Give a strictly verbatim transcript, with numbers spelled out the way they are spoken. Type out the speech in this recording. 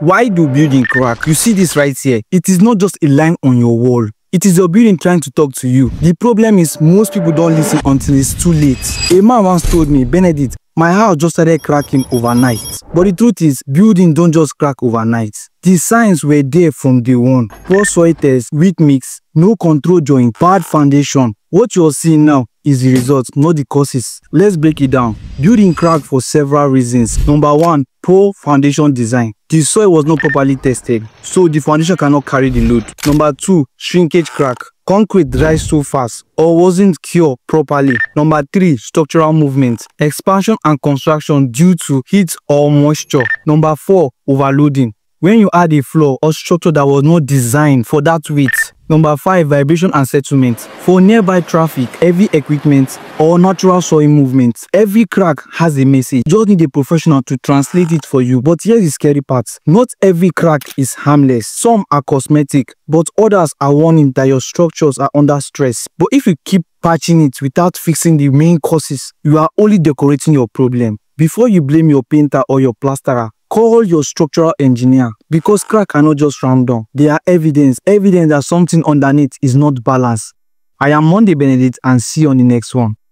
Why do buildings crack? You see this right here. It is not just a line on your wall. It is your building trying to talk to you. The problem is most people don't listen until it's too late. A man once told me, Benedict, my house just started cracking overnight. But the truth is, buildings don't just crack overnight. The signs were there from day one. Poor soil test, weak mix, no control joint, bad foundation. What you're seeing now is the result, not the causes. Let's break it down. Building cracked for several reasons. Number one, poor foundation design. The soil was not properly tested, so the foundation cannot carry the load. Number two, shrinkage crack. Concrete dries so fast or wasn't cured properly. Number three, structural movement. Expansion and construction due to heat or moisture. Number four, overloading. When you add a floor or structure that was not designed for that weight. Number five, vibration and settlement. For nearby traffic, heavy equipment, or natural soil movement, every crack has a message. Just need a professional to translate it for you. But here's the scary part. Not every crack is harmless. Some are cosmetic, but others are warning that your structures are under stress. But if you keep patching it without fixing the main causes, you are only decorating your problem. Before you blame your painter or your plasterer, call your structural engineer, because cracks are not just random. They are evidence, evidence that something underneath is not balanced. I am Monday Benedict, and see you on the next one.